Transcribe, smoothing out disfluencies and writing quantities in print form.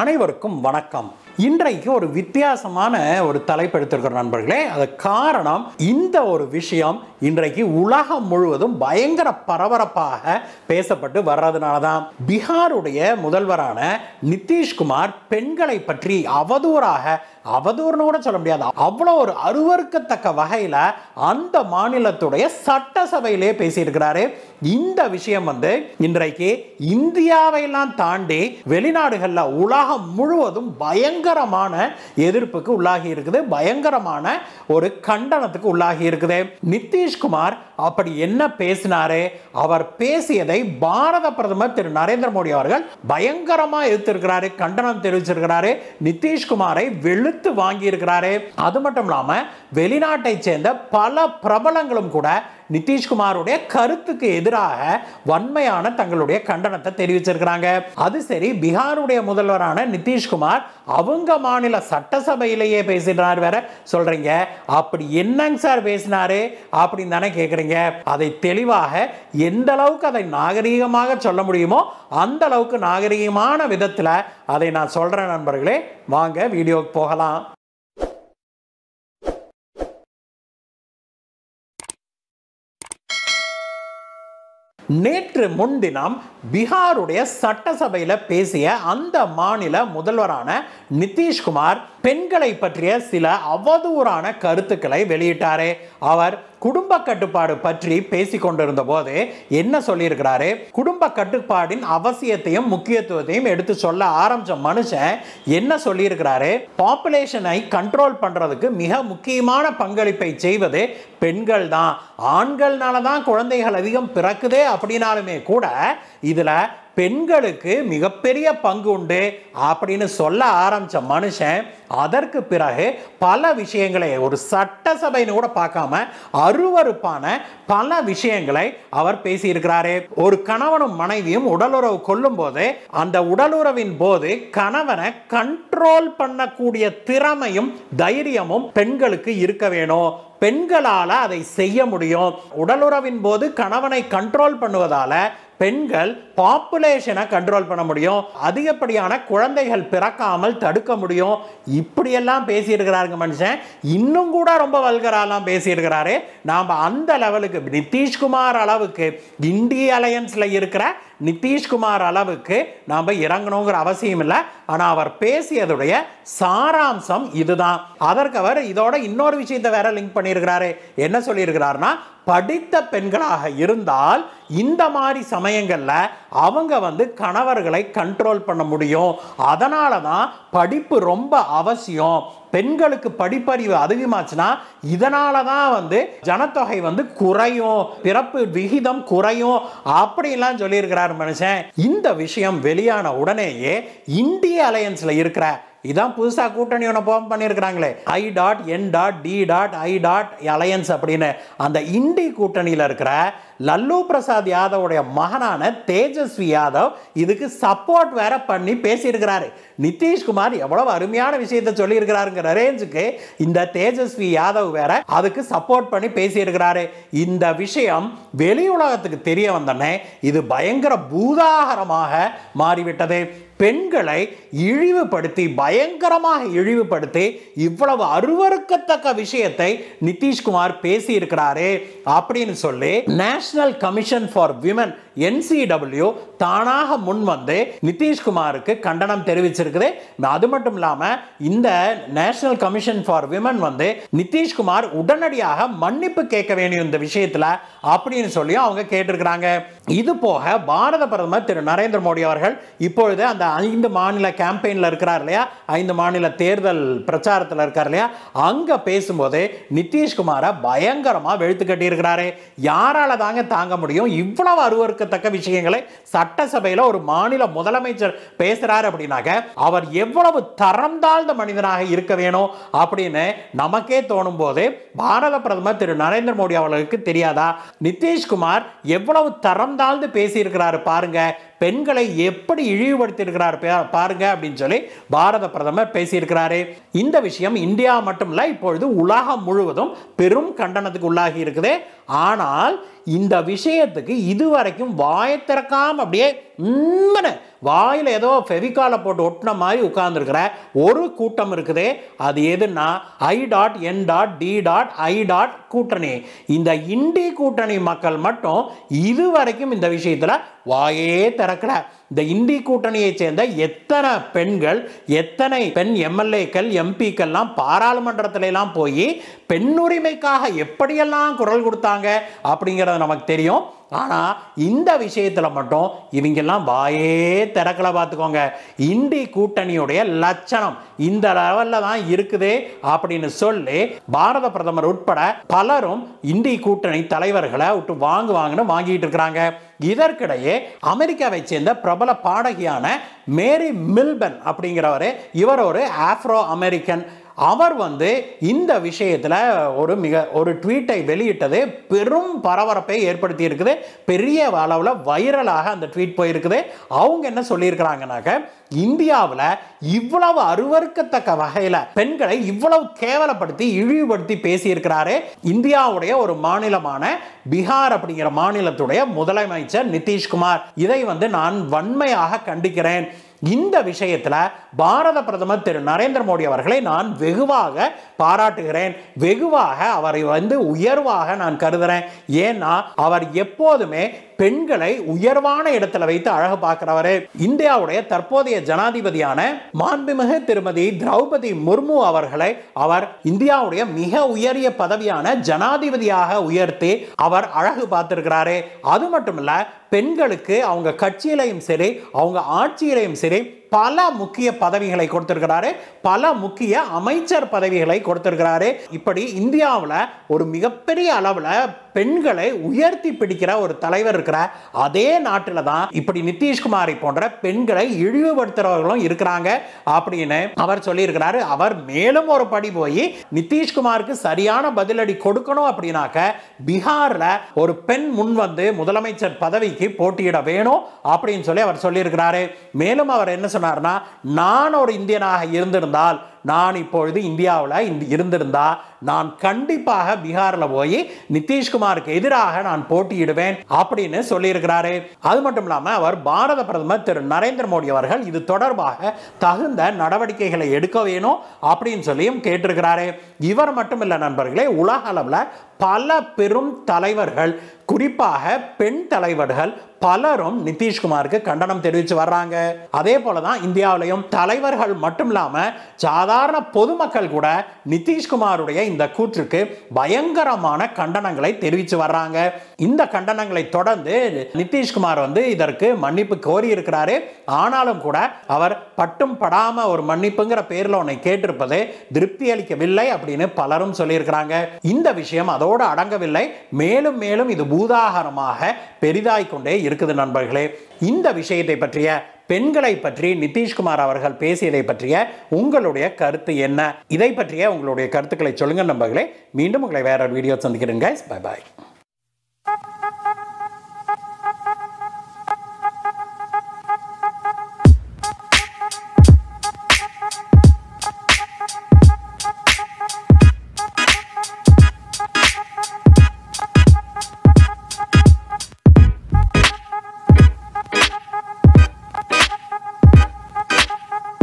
அனைவருக்கும் வணக்கம். இன்றைக்கு ஒரு வித்தியாசமான ஒரு தலைப்பு எடுத்திருக்கிற நண்பர்களே, அது காரணம் இந்த ஒரு விஷயம் இன்றைக்கு உலகம் முழுவதும் பயங்கர பரபரப்பாக பேசப்பட்டு வர்றதுனால தான். பீகாருடைய முதல்வரான நிதிஷ்குமார் பெண்களை பற்றி அவதூறுன்னு கூட சொல்ல முடியாது, அவ்வளோ ஒரு அருவருக்கத்தக்க வகையில் அந்த மாநிலத்துடைய சட்டசபையிலே பேசியிருக்கிறாரு. இந்த விஷயம் இன்றைக்கு இந்தியாவையெல்லாம் தாண்டி வெளிநாடுகளில் உலகம் முழுவதும் பயங்கரமான எதிர்ப்புக்கு உள்ளாகி இருக்குது, பயங்கரமான ஒரு கண்டனத்துக்கு உள்ளாகி இருக்குது. நிதிஷ்குமார் அப்படி என்ன பேசினாரு? அவர் பேசியதை பாரத பிரதமர் திரு நரேந்திர மோடி அவர்கள் பயங்கரமா எதிர்த்திருக்கிறாரு, கண்டனம் தெரிவிச்சிருக்கிறாரு, நிதிஷ்குமாரை வெளுத்து வாங்கி இருக்கிறாரு. அது மட்டும் இல்லாம வெளிநாட்டை சேர்ந்த பல பிரபலங்களும் கூட நிதிஷ்குமாருடைய கருத்துக்கு எதிராக வன்மையான தங்களுடைய கண்டனத்தை தெரிவிச்சிருக்கிறாங்க. அது சரி, பீகாருடைய முதல்வரான நிதிஷ்குமார் அவங்க மாநில சட்டசபையிலேயே பேசினார் வேற சொல்றீங்க. அப்படி என்னங்க சார் பேசினாரு அப்படின்னு தானே கேட்குறீங்க. அதை தெளிவாக எந்த அளவுக்கு அதை நாகரீகமாக சொல்ல முடியுமோ அந்த அளவுக்கு நாகரீகமான விதத்தில் அதை நான் சொல்றேன் நண்பர்களே. வாங்க வீடியோக்கு போகலாம். நேற்று முன்தினம் பீகாருடைய சட்டசபையில் பேசிய அந்த மாநில முதல்வரான நிதிஷ்குமார் பெண்களை பற்றிய சில அவதூறான கருத்துக்களை வெளியிட்டாரு. அவர் குடும்ப கட்டுப்பாடு பற்றி பேசிக் கொண்டிருந்த போது என்ன சொல்லியிருக்கிறாரு? குடும்ப கட்டுப்பாடின் அவசியத்தையும் முக்கியத்துவத்தையும் எடுத்து சொல்ல ஆரம்பிச்ச மனுஷன் என்ன சொல்லியிருக்கிறாரு? பாப்புலேஷனை கண்ட்ரோல் பண்றதுக்கு மிக முக்கியமான பங்களிப்பை செய்வது பெண்கள் தான், ஆண்கள்னால தான் குழந்தைகள் அதிகம் பிறக்குதே அப்படின்னாலுமே கூட இதுல பெண்களுக்கு மிகப்பெரிய பங்கு உண்டு அப்படின்னு சொல்ல ஆரம்பித்த மனுஷன் அதற்கு பிறகு பல விஷயங்களை ஒரு சட்டசபைன்னு கூட பார்க்காம அருவருப்பான பல விஷயங்களை அவர் பேசியிருக்கிறாரு. ஒரு கணவனும் மனைவியும் உடலுறவு கொள்ளும் போது அந்த உடலுறவின் போது கணவனை கண்ட்ரோல் பண்ணக்கூடிய திறமையும் தைரியமும் பெண்களுக்கு இருக்க வேணும், பெண்களால் அதை செய்ய முடியும். உடலுறவின் போது கணவனை கண்ட்ரோல் பண்ணுவதால் பெண்கள் பாப்புலேஷனை கண்ட்ரோல் பண்ண முடியும், அதிகப்படியான குழந்தைகள் பிறக்காமல் தடுக்க முடியும். இப்படியெல்லாம் பேசியிருக்கிறாருங்க மனுஷன். இன்னும் கூட ரொம்ப வல்கராலாம் பேசியிருக்கிறாரு. நாம் அந்த லெவலுக்கு நிதிஷ்குமார் அளவுக்கு, இண்டி அலையன்ஸில் இருக்கிற நிதிஷ்குமார் அளவுக்கு நாம் இறங்கணுங்கிற அவசியம் இல்லை. ஆனால் அவர் பேசியதுடைய சாராம்சம் இதுதான். அதற்கு அவர் இதோட இன்னொரு விஷயத்தை வேற லிங்க் பண்ணியிருக்கிறாரு. என்ன சொல்லியிருக்கிறாருன்னா, படித்த பெண்களாக இருந்தால் இந்த மாதிரி சமயங்களில் அவங்க கணவர்களை கண்ட்ரோல் பண்ண முடியும், அதனால தான் படிப்பு ரொம்ப அவசியம், பெண்களுக்கு படிப்பறிவு அதிகமாச்சுன்னா இதனால தான் ஜனத்தொகை குறையும், பிறப்பு விகிதம் குறையும் அப்படிலாம் சொல்லியிருக்கிறார் மனுஷன். இந்த விஷயம் வெளியான உடனேயே இந்திய அலையன்ஸில் இருக்கிற இதான் புதுசா கூட்டணி ஒன்று ஃபார்ம் பண்ணியிருக்கிறாங்களே, I.N.D.I. அப்படின்னு அந்த இண்டி கூட்டணியில் இருக்கிற லல்லு பிரசாத் யாதவுடைய மகனான தேஜஸ்வி யாதவ் இதுக்கு சப்போர்ட் வேற பண்ணி பேசியிருக்கிறாரு. நிதிஷ்குமார் எவ்வளவு அருமையான விஷயத்தை சொல்லியிருக்கிறாருங்கிற ரேஞ்சுக்கு இந்த தேஜஸ்வி யாதவ் வேற அதுக்கு சப்போர்ட் பண்ணி பேசியிருக்கிறாரு. இந்த விஷயம் வெளி உலகத்துக்கு தெரிய வந்தோடனே இது பயங்கர பூதாகரமாக மாறிவிட்டது. பெண்களை இழிவுபடுத்தி, பயங்கரமாக இழிவுபடுத்தி இவ்வளவு அருவருக்கத்தக்க விஷயத்தை நிதிஷ்குமார் பேசியிருக்கிறாரு அப்படின்னு சொல்லி national commission for women NCW தானாக முன் நிதிஷ்குமாருக்கு கண்டனம் தெரிவிச்சிருக்குது. அது மட்டும் இல்லாமல் இந்த national commission for women Nitish Kumar உடனடியாக மன்னிப்பு கேட்க வேண்டிய இந்த விஷயத்தில் அப்படின்னு சொல்லி அவங்க கேட்டிருக்கிறாங்க. இது போக பாரத பிரதமர் திரு நரேந்திர மோடி அவர்கள் இப்பொழுது அந்த 5 மாநில கேம்பெயினில் இருக்கிறார் இல்லையா, 5 மாநில தேர்தல் பிரச்சாரத்தில் இருக்கார் இல்லையா, அங்கே பேசும்போது நிதிஷ்குமாரை பயங்கரமாக வெளுத்து கட்டியிருக்கிறாரு. யாரால தாங்க தாங்க முடியும் இவ்வளவு அருவருக்கு தக்க விஷயங்களை சட்டசபையில் ஒரு மாநில முதலமைச்சர் பேசுறாரு அப்படின்னாக்க அவர் எவ்வளவு தரம் தாழ்ந்த மனிதனாக இருக்க வேணும் அப்படின்னு நமக்கே தோணும் போது பாரத பிரதமர் திரு நரேந்திர மோடி அவர்களுக்கு தெரியாதா? நிதிஷ்குமார் எவ்வளவு தரம் தாழ்ந்து பேசியிருக்கிறாரு பாருங்க, பெண்களை எப்படி இழிவுபடுத்தியிருக்கிறார் பாருங்க அப்படின்னு சொல்லி பாரத பிரதமர் பேசியிருக்கிறாரு. இந்த விஷயம் இந்தியா மட்டும் இல்லை, இப்பொழுது உலகம் முழுவதும் பெரும் கண்டனத்துக்கு உள்ளாகி இருக்குது. ஆனால் இந்த விஷயத்துக்கு இதுவரைக்கும் வாயை திறக்காம அப்படியே வாயில ஏதோ ஃபெவிகால போட்டு ஒட்டன மாதிரி உட்கார்ந்திருக்கிற ஒரு கூட்டம் இருக்குதே, அது எதுன்னா I.N.D.I. கூட்டணி. இந்த இண்டி கூட்டணி மக்கள் மட்டும் இதுவரைக்கும் இந்த விஷயத்துல வாயே திறக்கல. இந்த இண்டி கூட்டணியை சேர்ந்த எத்தனை பெண்கள், எத்தனை பெண் எம்எல்ஏக்கள், எம்பிக்கள்லாம் பாராளுமன்றத்தில எல்லாம் போய் பெண்ணுரிமைக்காக எப்படியெல்லாம் குரல் கொடுத்தாங்க அப்படிங்கிறது நமக்கு தெரியும். ஆனால் இந்த விஷயத்தில் மட்டும் இவங்கெல்லாம் வாயே திறக்கலை. பார்த்துக்கோங்க, இண்டி கூட்டணியுடைய லட்சணம் இந்த லெவலில் தான் இருக்குது அப்படின்னு சொல்லி பாரத பிரதமர் உட்பட பலரும் இண்டி கூட்டணி தலைவர்களை விட்டு வாங்குவாங்கன்னு வாங்கிட்டு இருக்கிறாங்க. இதற்கிடையே அமெரிக்காவை சேர்ந்த பிரபல பாடகியான மேரி மில்பன் அப்படிங்கிறவர், இவர் ஒரு ஆப்ரோ அமெரிக்கன். அவர் இந்த விஷயத்தில் ஒரு ட்வீட்டை வெளியிட்டது பெரும் பரபரப்பை ஏற்படுத்தி இருக்குது. பெரிய அளவில் வைரலாக அந்த ட்வீட் போயிருக்குது. அவங்க என்ன சொல்லியிருக்கிறாங்கன்னாக்க, இந்தியாவில் இவ்வளவு அருவருக்கத்தக்க வகையில் பெண்களை இவ்வளவு கேவலப்படுத்தி இழிவுபடுத்தி பேசியிருக்கிறாரு இந்தியாவுடைய ஒரு மாநிலமான பீகார் அப்படிங்கிற மாநிலத்துடைய முதலமைச்சர் நிதிஷ்குமார். இதை நான் வன்மையாக கண்டிக்கிறேன். இந்த விஷயத்தில் பாரத பிரதமர் திரு நரேந்திர மோடி அவர்களை நான் வெகுவாக பாராட்டுகிறேன். வெகுவாக அவரை உயர்வாக நான் கருதுகிறேன். ஏன்னா அவர் எப்போதுமே பெண்களை உயர்வான இடத்துல வைத்து அழகு பார்க்கிறவரே. இந்தியாவுடைய தற்போதைய ஜனாதிபதியான மாண்புமிகு திருமதி திரௌபதி முர்மு அவர்களை அவர் இந்தியாவுடைய மிக உயரிய பதவியான ஜனாதிபதியாக உயர்த்தி அவர் அழகு பார்த்திருக்கிறாரு. அது மட்டும் இல்ல, பெண்களுக்கு அவங்க கட்சியிலையும் சரி அவங்க ஆட்சியிலையும் சரி பல முக்கிய பதவிகளை கொடுத்திருக்கிறாரு, பல முக்கிய அமைச்சர் பதவிகளை கொடுத்திருக்கிறாரு. இப்படி இந்தியாவில் ஒரு மிகப்பெரிய அளவில் பெண்களை உயர்த்தி பிடிக்கிற ஒரு தலைவர் இருக்கிற அதே நாட்டில் தான் இப்படி நிதிஷ்குமாரை போன்ற பெண்களை இழிவுபடுத்துறவர்களும் இருக்கிறாங்க அப்படின்னு அவர் சொல்லியிருக்கிறாரு. அவர் மேலும் ஒரு படி போய் நிதிஷ்குமாருக்கு சரியான பதிலடி கொடுக்கணும் அப்படின்னாக்க பீகாரில் ஒரு பெண் முன் முதலமைச்சர் பதவிக்கு போட்டியிட வேணும் அப்படின்னு சொல்லி அவர் சொல்லியிருக்கிறாரு. மேலும் அவர் என்ன, நான் ஒரு இந்தியனாக இருந்திருந்தால், நான் இப்பொழுது இந்தியாவில் இருந்திருந்தா நான் கண்டிப்பாக பீகாரில் போய் நிதிஷ்குமாருக்கு எதிராக நான் போட்டியிடுவேன் அப்படின்னு சொல்லியிருக்கிறாரு. அது மட்டும் இல்லாமல் அவர் பாரத பிரதமர் திரு நரேந்திர மோடி அவர்கள் இது தொடர்பாக தகுந்த நடவடிக்கைகளை எடுக்க வேணும் அப்படின்னு சொல்லியும் கேட்டிருக்கிறாரு. இவர் மட்டும் இல்லை நண்பர்களே, உலக அளவில் பல பெரும் தலைவர்கள், குறிப்பாக பெண் தலைவர்கள் பலரும் நிதிஷ்குமாருக்கு கண்டனம் தெரிவித்து வர்றாங்க. அதே போலதான் இந்தியாவிலையும் தலைவர்கள் மட்டும் இல்லாமல் சாதாரண பொதுமக்கள் கூட நிதிஷ்குமாருடைய இந்த கூற்றுக்கு பயங்கரமான கண்டனங்களை தெரிவித்து வர்றாங்க. இந்த கண்டனங்களை தொடர்ந்து நிதிஷ்குமார் இதற்கு மன்னிப்பு கோரி இருக்கிறாரு. ஆனாலும் கூட அவர் பட்டும் படாம ஒரு மன்னிப்புங்கிற பேரில் உன்னை கேட்டிருப்பது திருப்தி அளிக்கவில்லை அப்படின்னு பலரும் சொல்லியிருக்கிறாங்க. இந்த விஷயம் அதோடு அடங்கவில்லை, மேலும் மேலும் இது பூதாகரமாக பெரிதாய்கொண்டே இருக்குது நண்பர்களே. இந்த விஷயத்தை பற்றிய, பெண்களை பற்றி நிதிஷ்குமார் அவர்கள் பேசியதை பற்றிய உங்களுடைய கருத்து என்ன? இதை பற்றிய உங்களுடைய கருத்துக்களை சொல்லுங்கள் நண்பர்களே. மீண்டும் உங்களை வேற வீடியோ சந்திக்கிறேன். பை பாய்.